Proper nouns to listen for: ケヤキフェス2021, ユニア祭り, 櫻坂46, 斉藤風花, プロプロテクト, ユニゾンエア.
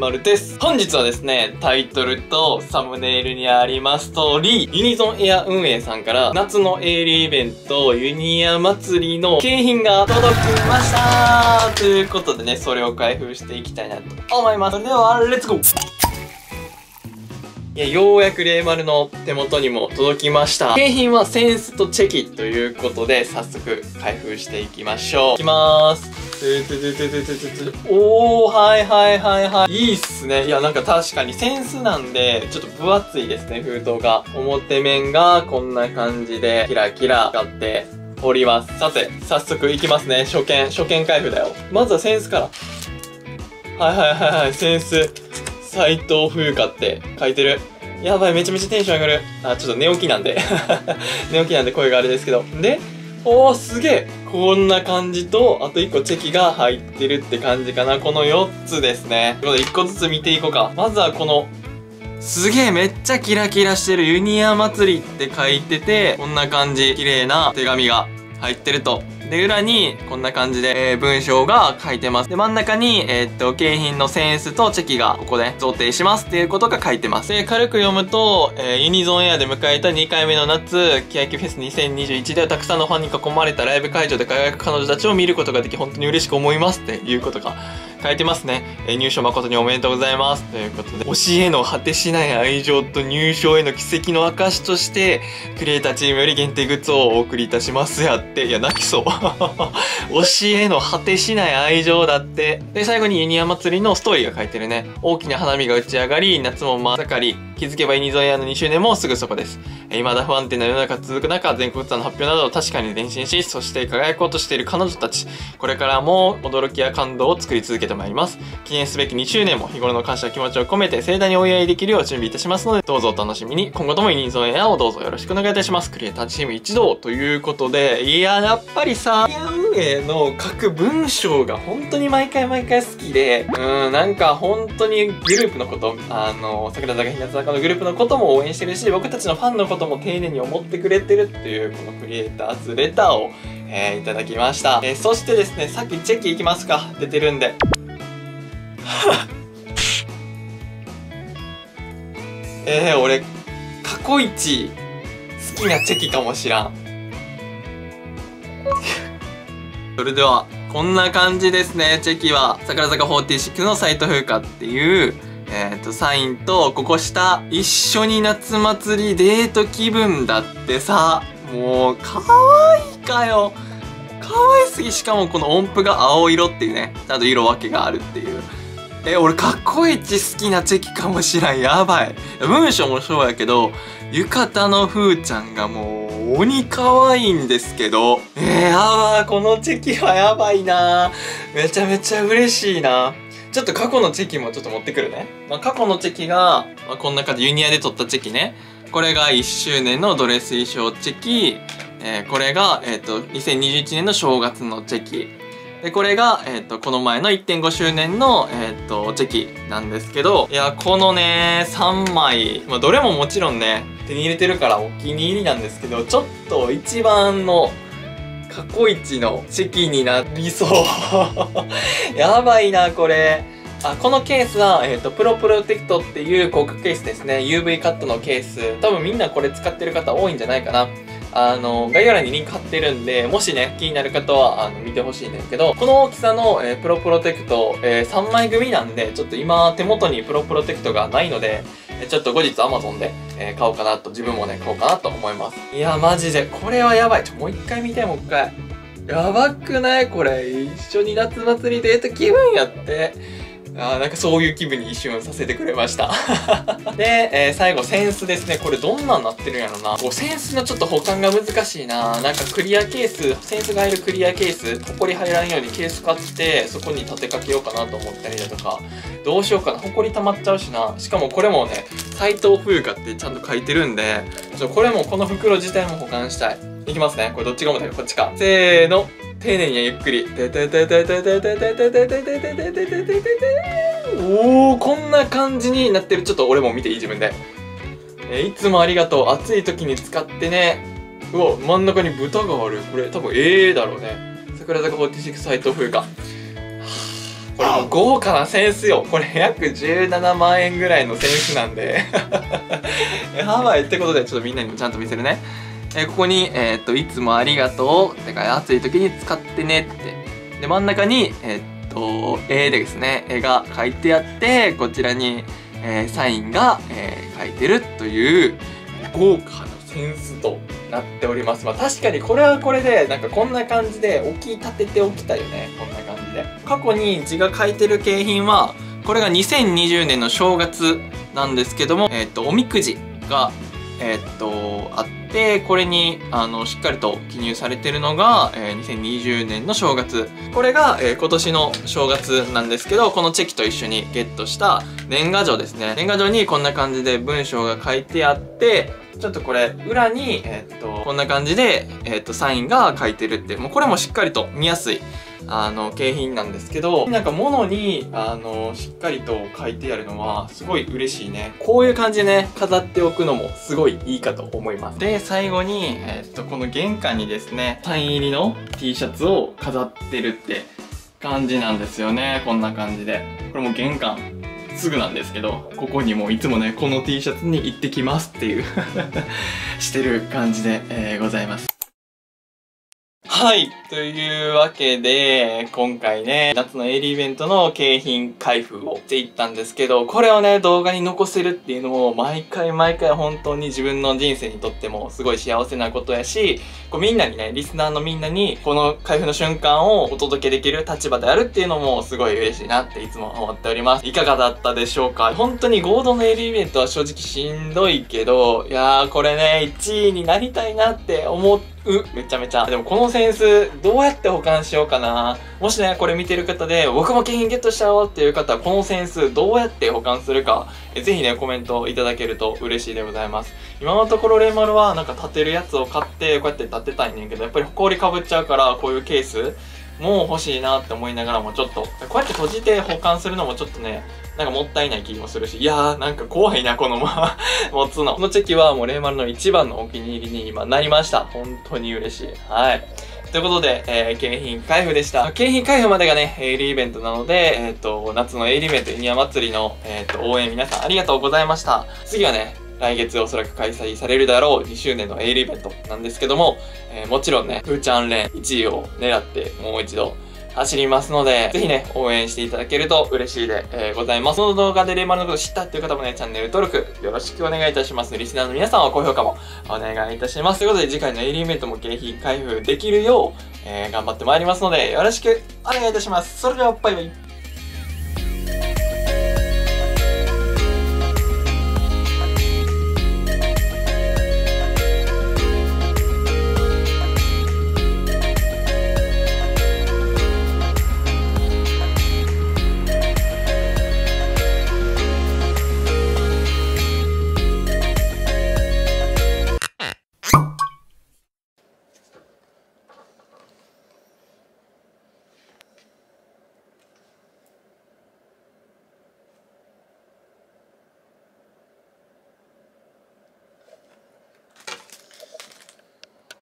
まるです。本日はですね、タイトルとサムネイルにあります通り、ユニゾンエア運営さんから夏の営利イベントユニア祭りの景品が届きましたということでね、それを開封していきたいなと思います。それでは、レッツゴー。いや、ようやくレイマルの手元にも届きました。景品はセンスとチェキということで、早速開封していきましょう。いきまーす。おー、はいはいはいはい。いいっすね。いや、なんか確かにセンスなんで、ちょっと分厚いですね、封筒が。表面がこんな感じで、キラキラ使っております。さて、早速いきますね。初見開封だよ。まずはセンスから。はいはいはいはい、センス。斉藤風花って書いてる。やばい、めちゃめちゃテンション上がる。あ、ちょっと寝起きなんで。寝起きなんで声があれですけど。で、おー、すげえ。こんな感じと、あと1個チェキが入ってるって感じかな。この4つですね。ということで1個ずつ見ていこうか。まずはこの、すげえ、めっちゃキラキラしてるユニア祭りって書いてて、こんな感じ、綺麗な手紙が入ってると。で、裏に、こんな感じで、文章が書いてます。で、真ん中に、景品のセンスとチェキが、ここで、贈呈しますっていうことが書いてます。で、軽く読むと、ユニゾンエアで迎えた2回目の夏、ケヤキフェス2021ではたくさんのファンに囲まれたライブ会場で輝く彼女たちを見ることができ、本当に嬉しく思いますっていうことが書いてますね。入賞誠におめでとうございます。ということで、推しへの果てしない愛情と入賞への奇跡の証として、クリエイターチームより限定グッズをお送りいたしますやって、いや、泣きそう。推しへの果てしない愛情だって。で、最後にユニア祭りのストーリーが書いてるね。大きな花火が打ち上がり、夏も真っ盛り。気づけばユニゾンエアの2周年もすぐそこです。未だ不安定な世の中続く中、全国ツアーの発表などを確かに前進し、そして輝こうとしている彼女たち。これからも驚きや感動を作り続けてまいります。記念すべき2周年も日頃の感謝の気持ちを込めて盛大にお祝いできるよう準備いたしますので、どうぞお楽しみに。今後ともユニゾンエアをどうぞよろしくお願いいたします。クリエイターチーム一同ということで、いや、やっぱりさ、運営の各文章が本当に毎回好きで、なんか本当にグループのこと、櫻坂日向坂のグループのことも応援してるし、僕たちのファンのことも丁寧に思ってくれてるっていう、このクリエイターズレターを、いただきました。そしてですね、さっきチェキいきますか。出てるんで。俺、過去一好きなチェキかもしらん。それでは、こんな感じですね。チェキは、櫻坂46の斉藤風花っていう、サインと、ここ下、一緒に夏祭りデート気分だってさ、もう、かわいいかよ。かわいすぎ。しかもこの音符が青色っていうね、ちゃんと色分けがあるっていう。俺、過去一好きなチェキかもしらん。やばい。文章もそうやけど、浴衣のふーちゃんがもう、鬼かわいいんですけど、やばい。このチェキはやばいな。めちゃめちゃ嬉しいな。ちょっと過去のチェキもちょっと持ってくるね。まあ、過去のチェキが、まあ、こんな感じ、ユニアで撮ったチェキね。これが1周年のドレス衣装チェキ。これが、2021年の正月のチェキ。で、これが、この前の 1.5 周年の、チェキなんですけど、いや、このね、3枚、まあ、どれももちろんね、手に入れてるからお気に入りなんですけど、ちょっと一番の、過去一のチェキになりそう。やばいな、これ。あ、このケースは、プロプロテクトっていう広角ケースですね。UV カットのケース。多分みんなこれ使ってる方多いんじゃないかな。概要欄にリンク貼ってるんで、もしね、気になる方は、見てほしいんですけど、この大きさの、プロプロテクト、3枚組なんで、ちょっと今、手元にプロプロテクトがないので、ちょっと後日 Amazon で、買おうかなと、自分もね、買おうかなと思います。いや、マジで、これはやばい。もう一回見て、もう一回。やばくないこれ。一緒に夏祭りデート気分やって。あ、なんかそういう気分に一瞬させてくれました。で、最後、センスですね。これどんなんなってるんやろな。こう、センスのちょっと保管が難しいな。なんかクリアケース、センスが入るクリアケース、ホコリ入らんようにケース買って、そこに立てかけようかなと思ったりだとか、どうしようかな。ホコリ溜まっちゃうしな。しかもこれもね、斉藤風花ってちゃんと書いてるんで、これもこの袋自体も保管したい。いきますね。これどっちが重たいか、こっちか。せーの。丁寧にゆっくり。おー、こんな感じになってる。ちょっと俺も見ていい自分で。いつもありがとう。暑い時に使ってね。うわ、真ん中に豚がある。これ多分だろうね。櫻坂46斉藤風花。これも豪華な扇子よ。これ約17万円ぐらいの扇子なんでハワイってことでちょっとみんなにもちゃんと見せるね。ここに、いつもありがとうってか暑い時に使ってねって。で真ん中に絵ですね、絵が描いてあって、こちらに、サインが、描いてるという豪華な扇子となっております。まあ確かにこれはこれでなんかこんな感じで置き立てておきたいよね。こんな感じで過去に字が書いてる景品はこれが2020年の正月なんですけども、おみくじがあって、これにしっかりと記入されてるのが、2020年の正月、これが、今年の正月なんですけど、このチェキと一緒にゲットした年賀状ですね。年賀状にこんな感じで文章が書いてあって、ちょっとこれ裏に、こんな感じで、サインが書いてるって、もうこれもしっかりと見やすい景品なんですけど、なんか物にしっかりと書いてあるのはすごい嬉しいね。こういう感じでね飾っておくのもすごいいいかと思います。で最後に、この玄関にですねサイン入りの T シャツを飾ってるって感じなんですよね。こんな感じで、これも玄関すぐなんですけど、ここにもいつもねこの T シャツに行ってきますっていうしてる感じで、ございます。はい。というわけで、今回ね、夏のエリーイベントの景品開封をしていったんですけど、これをね、動画に残せるっていうのも、毎回毎回本当に自分の人生にとってもすごい幸せなことやし、こうみんなにね、リスナーのみんなに、この開封の瞬間をお届けできる立場であるっていうのも、すごい嬉しいなっていつも思っております。いかがだったでしょうか？本当に合同のエリーイベントは正直しんどいけど、いやー、これね、1位になりたいなって思って、めちゃめちゃ。でもこの扇子どうやって保管しようかな。もしねこれ見てる方で僕も景品ゲットしちゃおうっていう方は、この扇子どうやって保管するかぜひねコメントいただけると嬉しいでございます。今のところレイマルはなんか立てるやつを買ってこうやって立てたいねんけど、やっぱり埃かぶっちゃうから、こういうケースもう欲しいなって思いながらも、ちょっとこうやって閉じて保管するのもちょっとねなんかもったいない気もするし、いやーなんか怖いなこのまま持つの。このチェキはもうレイマルの一番のお気に入りに今なりました。本当に嬉しい。はいということで、景品開封でした。景品開封までがねエイリーイベントなので、夏のエイリーイベントイニア祭りの、応援皆さんありがとうございました。次はね来月おそらく開催されるだろう2周年のエイリーイベントなんですけども、もちろんね、ふーちゃん連1位を狙ってもう一度走りますので、ぜひね、応援していただけると嬉しいで、ございます。この動画でレイマルのこと知ったっていう方もね、チャンネル登録よろしくお願いいたします。リスナーの皆さんは高評価もお願いいたします。ということで、次回のエイリーイベントも景品開封できるよう、頑張ってまいりますので、よろしくお願いいたします。それでは、バイバイ。